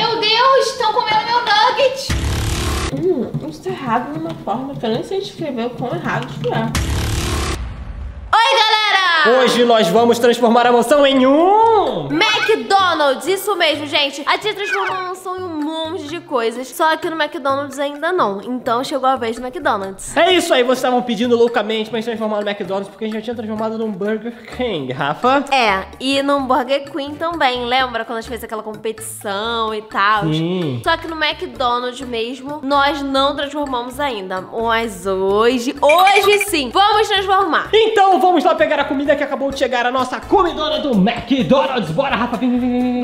Meu Deus, estão comendo meu nugget. Isso tá errado de uma forma que eu nem sei escrever o quão errado isso é. Oi, galera! Hoje nós vamos transformar a mansão em um... McDonald's, isso mesmo, gente. A tia transformou a mansão em um monte de coisas, só que no McDonald's ainda não. Então chegou a vez do McDonald's. É isso aí, vocês estavam pedindo loucamente pra gente transformar no McDonald's, porque a gente já tinha transformado num Burger King, Rafa. É, e num Burger Queen também, lembra? Quando a gente fez aquela competição e tal. Só que no McDonald's mesmo, nós não transformamos ainda. Mas hoje sim, vamos transformar. Então vamos lá pegar a comida que acabou de chegar, a nossa comidona do McDonald's. Bora, Rafa, vem,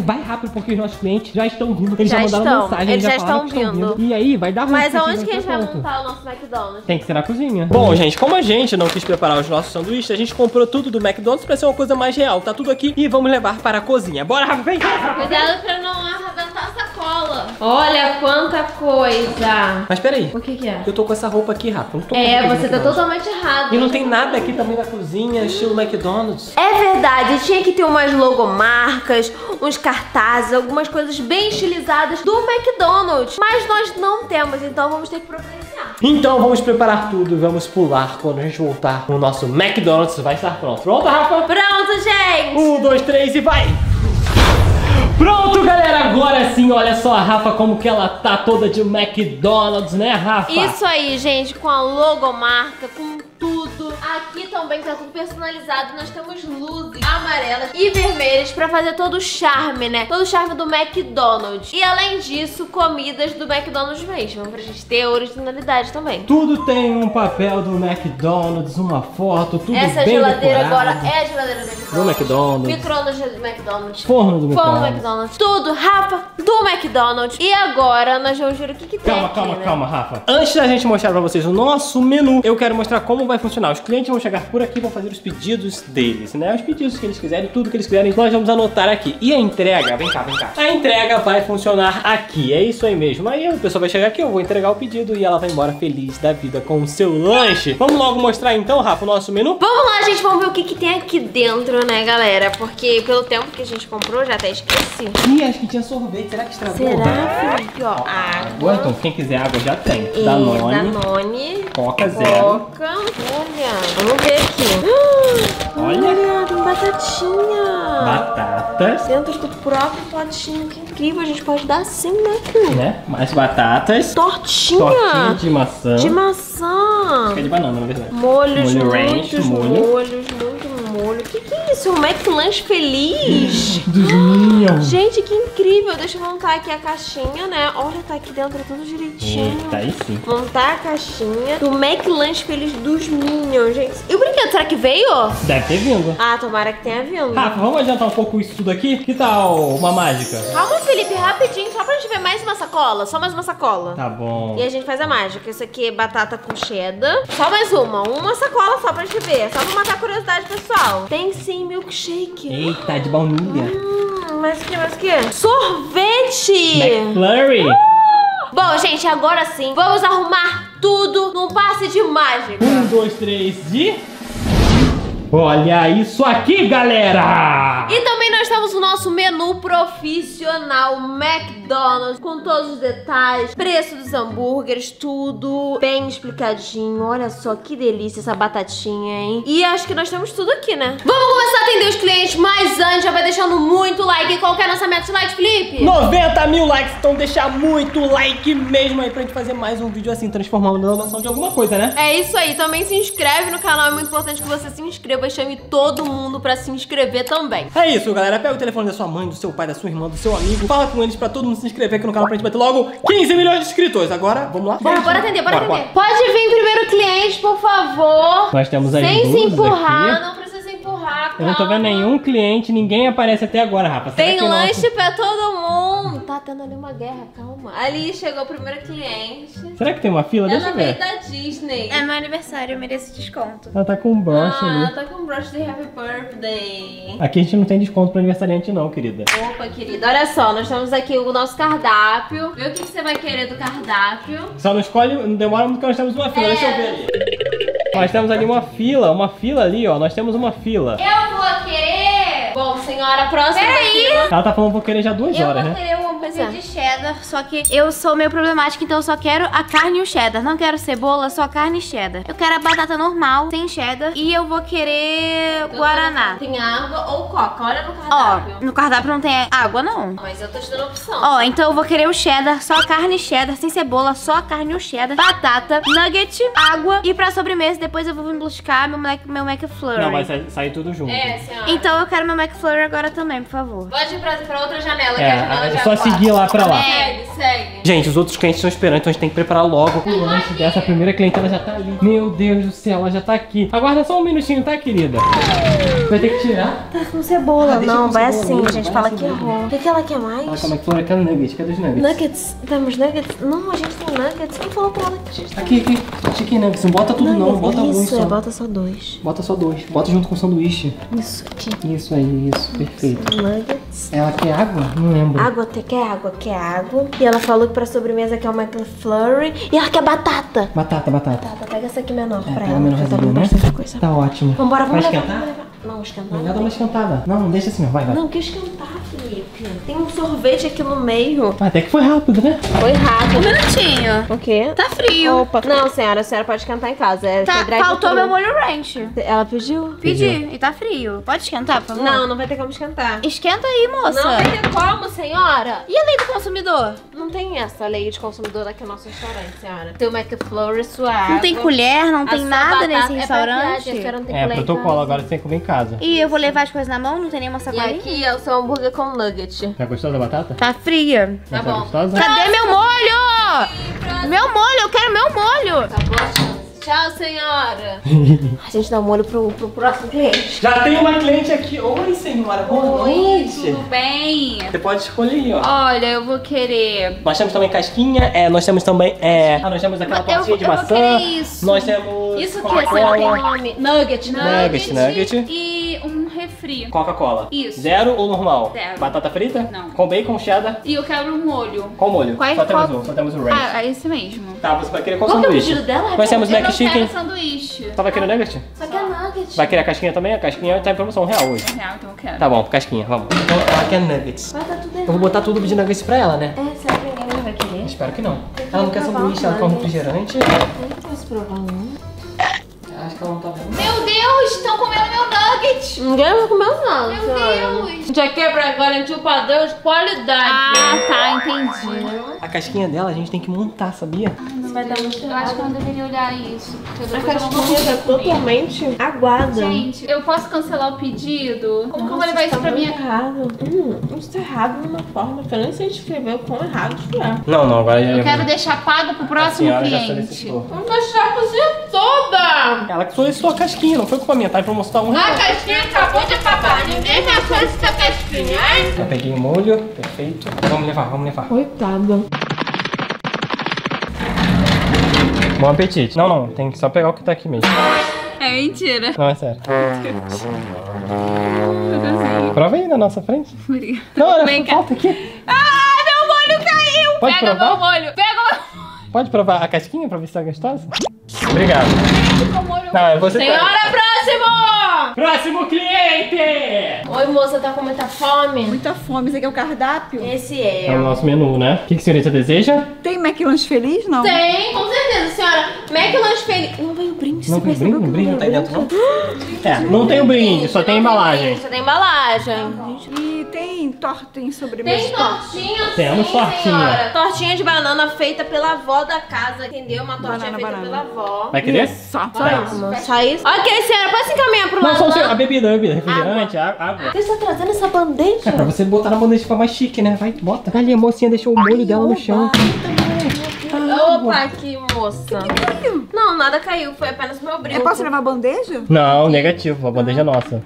vai rápido, porque os nossos clientes já estão vindo. Eles já mandaram mensagem, eles já estão vindo. E aí, vai dar ruim. Mas aonde que a gente vai montar o nosso McDonald's? Tem que ser na cozinha. Bom, gente, como a gente não quis preparar os nossos sanduíches, a gente comprou tudo do McDonald's pra ser uma coisa mais real. Tá tudo aqui e vamos levar para a cozinha. Bora, Rafa, vem! Cuidado pra não arrebentar a sacola. Olha quanta coisa. Mas peraí. O que que é? Eu tô com essa roupa aqui, Rafa. Não tô com você tá totalmente errado. E não tem nada aqui também na cozinha, estilo McDonald's. É verdade, tinha que ter umas logomarcas, uns cartazes, algumas coisas bem estilizadas do McDonald's. Mas nós não temos, então vamos ter que providenciar. Então vamos preparar tudo e vamos pular. Quando a gente voltar, o nosso McDonald's vai estar pronto. Pronto, Rafa? Pronto, gente! 1, 2, 3 e vai! Pronto, galera, agora sim, olha só a Rafa como que ela tá toda de McDonald's, né, Rafa? Isso aí, gente, com a logomarca, com tudo. Aqui também tá tudo personalizado, nós temos luzes amarelas e vermelhas pra fazer todo o charme, né? Todo o charme do McDonald's. E além disso, comidas do McDonald's mesmo, pra gente ter originalidade também. Tudo tem um papel do McDonald's, uma foto, tudo essa bem decorado. Essa geladeira agora é a geladeira do McDonald's. Micro-ondas do McDonald's. Forno do McDonald's. Tudo, Rafa, do McDonald's. E agora nós vamos ver o que que tem aqui, né? Calma, Rafa. Antes da gente mostrar pra vocês o nosso menu, eu quero mostrar como vai funcionar. Os clientes vão chegar por aqui e vão fazer os pedidos deles, né? Os pedidos que eles quiserem, tudo que eles quiserem, nós vamos anotar aqui. E a entrega, vem cá. A entrega vai funcionar aqui, é isso aí mesmo. Aí o pessoal vai chegar aqui, eu vou entregar o pedido e ela vai embora feliz da vida com o seu lanche. Vamos logo mostrar então, Rafa, o nosso menu? Vamos lá, gente, vamos ver o que que tem aqui dentro, né, galera? Porque pelo tempo que a gente comprou, já até esqueci. Ih, acho que tinha sorvete, será que estragou? Será? Aqui, ó, água. Então, quem quiser água já tem. Danone. Coca Zero. Olha, vamos ver aqui. Olha, tem batatinha. Batatas. Dentro do próprio potinho, que incrível. A gente pode dar assim, né? Mais batatas. Tortinha. Tortinha de maçã. Acho que é de banana, na verdade. Molhos, molho. Que é isso? Um McLanche Feliz? Dos Minions. Gente, que incrível. Deixa eu montar aqui a caixinha, né? Olha, tá aqui dentro tudo direitinho. Tá aí sim. Montar a caixinha do McLanche Feliz dos Minions, gente. E o brinquedo, será que veio? Deve ter vindo. Ah, tomara que tenha vindo. Rafa, vamos adiantar um pouco isso tudo aqui? Que tal uma mágica? Calma, Felipe, rapidinho. Só pra gente ver mais uma sacola. Só mais uma sacola. Tá bom. E a gente faz a mágica. Isso aqui é batata com cheddar. Só mais uma. Uma sacola só pra gente ver. Só pra matar a curiosidade, pessoal. Tem sim milkshake. Eita, de baunilha. Mas o que, sorvete. McFlurry. Bom, gente, agora sim, vamos arrumar tudo num passe de mágica. 1, 2, 3 e... Olha isso aqui, galera! E também nós temos o nosso menu profissional McDonald's, com todos os detalhes, preço dos hambúrgueres, tudo bem explicadinho. Olha só que delícia essa batatinha, hein? E acho que nós temos tudo aqui, né? Vamos começar a atender os clientes, mas antes já vai deixando muito like. Qual que é a nossa meta de like, Felipe? 90 mil likes, então deixar muito like mesmo aí pra gente fazer mais um vídeo assim, transformando na noção de alguma coisa, né? É isso aí, também se inscreve no canal, é muito importante que você se inscreva. Eu chame todo mundo pra se inscrever também. É isso, galera. Pega o telefone da sua mãe, do seu pai, da sua irmã, do seu amigo. Fala com eles pra todo mundo se inscrever aqui no canal pra gente bater logo 15 milhões de inscritos. Agora, vamos lá. Bora atender. Pode vir primeiro cliente, por favor. Nós temos aí sem se empurrar, aqui. Não precisa se empurrar. Eu não tô vendo nenhum cliente, ninguém aparece até agora, rapaz. Tem lanche pra todo mundo. Tá tendo ali uma guerra, calma. Ali chegou o primeiro cliente. Será que tem uma fila? Deixa eu ver. Ela veio da Disney. É meu aniversário, eu mereço desconto. Ela tá com um broche ali. Ela tá com um broche de Happy Birthday. Aqui a gente não tem desconto pro aniversariante não, querida. Opa, querida, olha só, nós temos aqui o nosso cardápio. Vê o que você vai querer do cardápio. Só não escolhe, não demora muito, porque nós temos uma fila, deixa eu ver ali. Nós temos ali uma fila ali, ó. Nós temos uma fila. Eu vou querer Bom, senhora, próxima. Peraí! Ela tá falando que vou querer já 2 horas, né? Eu vou querer um hambúrguer de cheddar, só que eu sou meio problemática, então eu só quero a carne e o cheddar. Não quero cebola, só carne e cheddar. Eu quero a batata normal, sem cheddar. E eu vou querer então, Guaraná. Tem água ou coca? Olha no cardápio. Ó, no cardápio não tem água, não. Mas eu tô te dando opção. Ó, então eu vou querer o cheddar, só carne e cheddar, sem cebola, só carne e o cheddar, batata, nugget, água. E pra sobremesa, depois eu vou vir buscar meu McFlurry. Não, vai sair tudo junto. É, senhora. Então eu quero meu McFlurry agora também, por favor. Pode ir pra outra janela, que a janela já só pode seguir lá pra lá. Segue. Gente, os outros clientes estão esperando, então a gente tem que preparar logo. O lanche dessa primeira cliente, ela já tá ali. Meu Deus do céu, ela já tá aqui. Aguarda só um minutinho, tá, querida? Vai ter que tirar. Tá com cebola. Não, vai assim, gente. Fala que errou. O que ela quer mais? Ela quer McFlurry, quer nuggets. Cadê os nuggets? Nuggets? Temos nuggets? Não, a gente tem nuggets. Quem falou pra ela que a gente tem? Aqui. Chicken nuggets. Não bota tudo não, bota alguns só. Bota só 2. Bota só 2. Bota junto com o sanduíche. Isso aqui. Isso aí, isso. Perfeito. Nuggets. Ela quer água? Não lembro. Água, quer água? Quer água. E ela falou que pra sobremesa quer o McFlurry. E ela quer batata. Batata, batata. Batata. Pega essa aqui menor pra ela. Menor já tá bom, né? Coisa. Tá ótimo. Vambora, vamos levar. Não, esquentar. Não, dá uma esquentada. Não, deixa assim, vai, vai. Não, que esquentar, Felipe. Tem um sorvete aqui no meio. Até que foi rápido, né? Foi rápido. Um minutinho. O quê? Tá frio. Opa. Não, senhora, a senhora pode esquentar em casa. É, tá, faltou meu molho ranch. Ela pediu? Pedi. E tá frio. Pode esquentar, por favor? Não, não vai ter como esquentar. Esquenta aí, moça. Não vai ter como, senhora. E a lei do consumidor? Não tem essa lei de consumidor aqui no nosso restaurante, senhora. Tem o McFlurry, sua água. Não tem colher, não tem nada nesse restaurante. É, protocolo, agora você tem que comer em casa. E eu vou levar as coisas na mão, não tem nenhuma sacolinha. E aqui é o seu hambúrguer com nugget. Tá gostosa a batata? Tá fria. Tá bom. Gostosa? Cadê meu molho? Meu molho, eu quero meu molho. Tá bom. Tchau, senhora. A gente dá um molho pro próximo cliente. Já tem uma cliente aqui. Oi, senhora. Boa noite. Tudo bem? Você pode escolher, ó. Olha, eu vou querer... Nós temos também casquinha. É, nós temos também... É... Ah, nós temos aquela tortinha de maçã. Eu vou querer isso. Nós temos... Isso que é o nome. Nugget, nugget. Nugget. E um refri. Coca-Cola. Isso. Zero ou normal? Zero. Batata frita? Não. Com bacon, cheddar? E eu quero um molho. Qual molho? Qual? Só temos um. Só temos o ranch. Ah, é esse mesmo. Tá, você vai querer qual sanduíche? Qual que é o pedido dela? Nós temos McChicken. Sanduíche. Só vai querer nugget? Só quer nugget. Vai querer a casquinha também? A casquinha tá em promoção, R$1 hoje. R$1, então eu quero. Tá bom, casquinha, vamos. Então ela quer nuggets. Vai dar tudo errado. Eu vou botar tudo de nuggets pra ela, né? É, será que ninguém vai querer? Espero que não. Ela não quer sanduíche, ela quer um refrigerante. Eu não posso provar, não. Acho que ela não tá vendo. Meu Deus, estão comendo meu nugget. Ninguém vai comer nada. Meu Deus. Já que é pra garantir o padrão de qualidade. Ah, tá, entendi. A casquinha dela a gente tem que montar, sabia? Vai dar muito errado. Eu acho que eu não deveria olhar isso. A casquinha tá totalmente aguada. Gente, eu posso cancelar o pedido? Como que eu vou levar isso pra minha casa? Isso tá errado de uma forma que eu nem sei descrever o quão errado que é. Não, não, agora eu quero deixar pago pro próximo cliente. Vamos deixar a cozinha toda. Ela que solicitou a casquinha, não foi culpa minha, tá? Em promoção tá R$1. A casquinha acabou de acabar, ninguém vai solicitar a casquinha, hein? Já peguei o molho, perfeito. Vamos levar, vamos levar. Coitada. Bom apetite. Não, não, tem que só pegar o que tá aqui mesmo. É mentira. Não, é sério. Prova aí na nossa frente. Obrigada. Não, olha, falta aqui. Ah, meu molho caiu! Pode Pega provar? Meu molho, pega o meu. Pode provar a casquinha pra ver se tá gostosa? Obrigado. Não, é você. Senhora, próximo! Próximo cliente! Oi, moça, tá com muita fome? Muita fome. Esse aqui é o cardápio? Esse é. É o nosso menu, né? O que a senhorita deseja? Tem McLanche Feliz, não? Tem, com certeza, senhora. McLanche Feliz. Não veio brinde, não, você percebeu? Não, brinde não tá aí dentro, não? É, não tem o brinde, só tem embalagem. Só tem embalagem. E tem torta, tem sobremesa. Tem tortinha, sim, temos tortinha. Senhora. Tortinha de banana feita pela avó da casa, entendeu? Uma tortinha feita pela avó. Vai querer? Só isso? Ok, senhora, pode se encaminhar pro lado. Não, só a bebida, refrigerante, água. Você está trazendo essa bandeja? É pra você botar na bandeja, ficar mais chique, né? Vai, bota. Ali, a mocinha deixou o molho dela no chão. Opa, aqui, moça. Que não, nada caiu, foi apenas meu brinco. Eu posso levar bandeja? Não, negativo, a bandeja é nossa.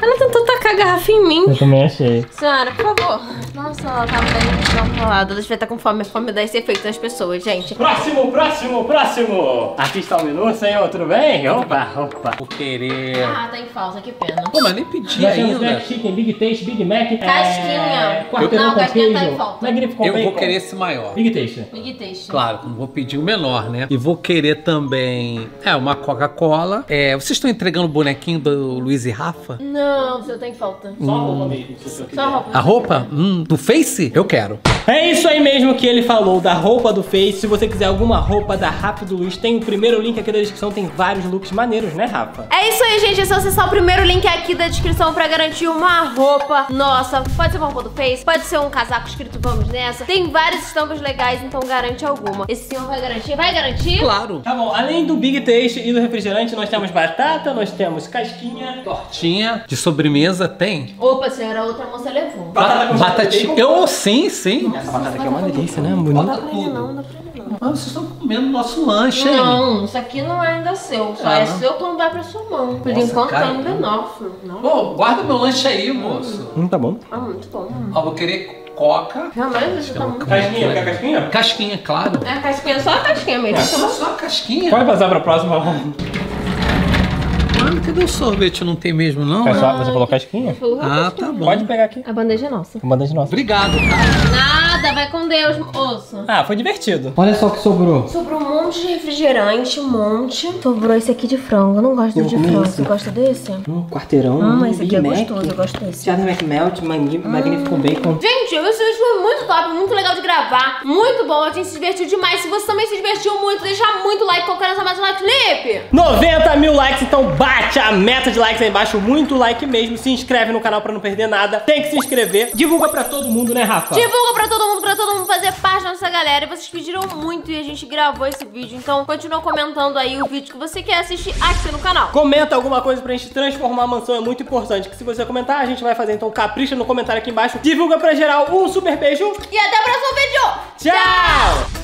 Ela tentou tacar a garrafa em mim. Eu também achei. Senhora, por favor. Nossa, ela tá bem descontrolada. Ela tá com fome. A fome dá esse efeito nas pessoas, gente. Próximo, próximo, próximo. Aqui está o menu, senhor. Tudo bem? Opa, opa. Vou querer. Ah, tá em falta. Que pena. Pô, mas nem pedi ainda. McChicken, Big Taste, Big Mac. Casquinha. Não, casquinha tá em falta. Eu vou querer esse maior. Big Taste. Big Taste. Claro, não vou pedir o menor, né? E vou querer também... É, uma Coca-Cola. É, vocês estão entregando o bonequinho do Luiz e Rafa? Não, você tem que falta. Só a roupa mesmo, se você quiser. A roupa? Do Face? Eu quero. É isso aí mesmo que ele falou, da roupa do Face. Se você quiser alguma roupa da Rafa e do Luiz, tem o primeiro link aqui da descrição, tem vários looks maneiros, né, Rafa? É isso aí, gente. É só acessar o primeiro link aqui da descrição pra garantir uma roupa nossa. Pode ser uma roupa do Face, pode ser um casaco escrito Vamos Nessa. Tem várias estampas legais, então garante alguma. Esse senhor vai garantir? Vai garantir? Claro. Tá bom, além do Big Taste e do refrigerante, nós temos batata, nós temos casquinha, tortinha. De sobremesa tem? Opa, senhora, outra moça levou. Batatinha. Eu, sim. Nossa, essa batata aqui é uma delícia, né? Bonita. Não dá pra ele não. Mas vocês estão comendo nosso lanche, hein? Não, isso aqui não é ainda seu. Só é seu quando vai pra sua mão. Por enquanto tá no benófilo. Pô, guarda meu lanche aí, moço. Tá bom. Ah, muito bom. Ó, vou querer... Coca. Casquinha, quer casquinha? Casquinha, claro. É, casquinha, só a casquinha mesmo. Só a casquinha. Pode passar pra próxima. Mano, cadê o sorvete? Não tem mesmo, não? É só, você falou casquinha? Tá bom. Pode pegar aqui. A bandeja é nossa. A bandeja é nossa. Obrigado. Nada, vai com Deus, moço. Ah, foi divertido. Olha só o que sobrou. Sobrou um monte de refrigerante, um monte. Sobrou esse aqui de frango. Eu não gosto de frango. Você gosta desse? Quarteirão. Esse aqui é gostoso. Eu gosto desse. Cheddar McMelt, magnífico bacon. Gente, esse vídeo foi muito top, muito legal de gravar. Muito bom, a gente se divertiu demais. Se você também se divertiu muito, deixa muito like. Qual que era essa mais like, Felipe? 90 mil likes, então bate a meta de likes aí embaixo. Muito like mesmo. Se inscreve no canal pra não perder nada. Tem que se inscrever. Divulga pra todo mundo, né, Rafa? Divulga pra todo mundo fazer parte da nossa galera. E vocês pediram muito e a gente gravou esse vídeo. Então continua comentando aí o vídeo que você quer assistir aqui no canal. Comenta alguma coisa pra gente transformar a mansão. É muito importante que se você comentar, a gente vai fazer. Então capricha no comentário aqui embaixo. Divulga pra geral. Um super beijo. E até o próximo vídeo. Tchau!